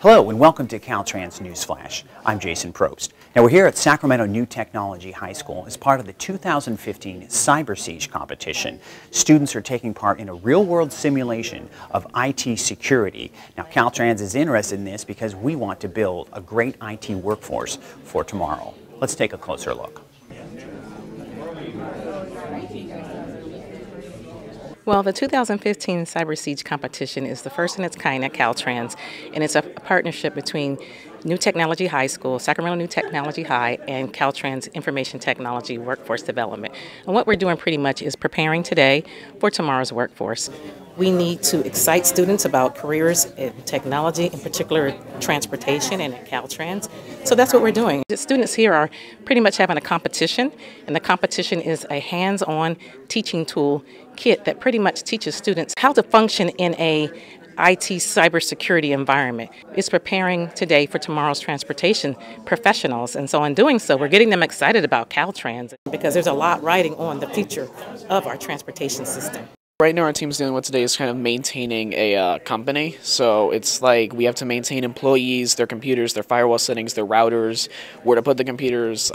Hello and welcome to Caltrans Newsflash. I'm Jason Probst. Now we're here at Sacramento New Technology High School as part of the 2015 CyberCIEGE competition. Students are taking part in a real-world simulation of IT security. Now Caltrans is interested in this because we want to build a great IT workforce for tomorrow. Let's take a closer look. Well, the 2015 CyberCIEGE competition is the first in its kind at Caltrans, and it's a partnership between New Technology High School, Sacramento New Technology High, and Caltrans Information Technology Workforce Development. And what we're doing pretty much is preparing today for tomorrow's workforce. We need to excite students about careers in technology, in particular transportation and at Caltrans. So that's what we're doing. The students here are pretty much having a competition, and the competition is a hands-on teaching tool kit that pretty much teaches students how to function in a IT cybersecurity environment. It's preparing today for tomorrow's transportation professionals, and so in doing so we're getting them excited about Caltrans because there's a lot riding on the future of our transportation system. Right now our team's dealing with today is kind of maintaining a company, so it's like we have to maintain employees, their computers, their firewall settings, their routers, where to put the computers,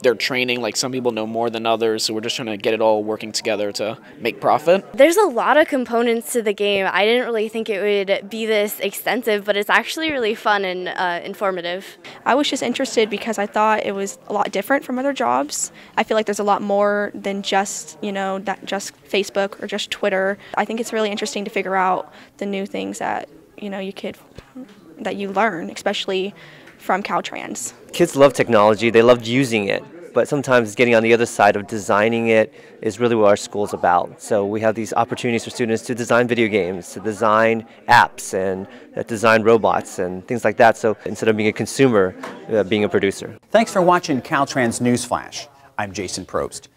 their training, like some people know more than others, so we're just trying to get it all working together to make profit. There's a lot of components to the game. I didn't really think it would be this extensive, but it's actually really fun and informative. I was just interested because I thought it was a lot different from other jobs. I feel like there's a lot more than just, you know, just Facebook or just Twitter. I think it's really interesting to figure out the new things that you learn, especially from Caltrans. Kids love technology, they love using it, but sometimes getting on the other side of designing it is really what our school's about. So we have these opportunities for students to design video games, to design apps, and design robots and things like that. So instead of being a consumer, being a producer. Thanks for watching Caltrans Newsflash. I'm Jason Probst.